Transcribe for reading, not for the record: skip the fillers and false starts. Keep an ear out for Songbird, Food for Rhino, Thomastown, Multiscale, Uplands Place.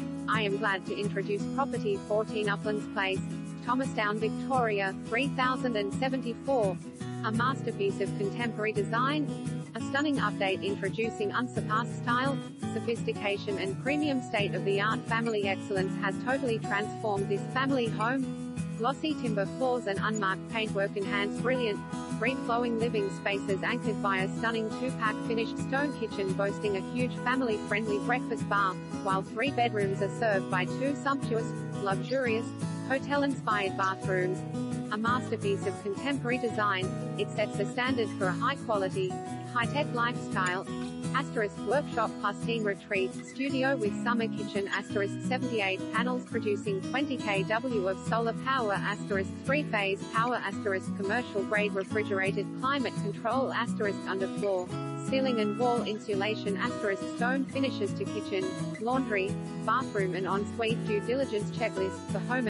July, I am glad to introduce property 14 Uplands Place, Thomastown, Victoria, 3074, a masterpiece of contemporary design, a stunning update introducing unsurpassed style, sophistication and premium state-of-the-art family excellence has totally transformed this family home. Glossy timber floors and unmarked paintwork enhance brilliant, free-flowing living spaces anchored by a stunning two-pack finished stone kitchen boasting a huge family-friendly breakfast bar, while three bedrooms are served by two sumptuous, luxurious, hotel-inspired bathrooms. A masterpiece of contemporary design, it sets the standard for a high-quality, high-tech lifestyle. Asterisk workshop plus teen retreat studio with summer kitchen. Asterisk 78 panels producing 20 kW of solar power. Asterisk 3-phase power. Asterisk commercial grade refrigerated climate control. Asterisk underfloor, ceiling and wall insulation. Asterisk stone finishes to kitchen, laundry, bathroom and ensuite. Due diligence checklist for home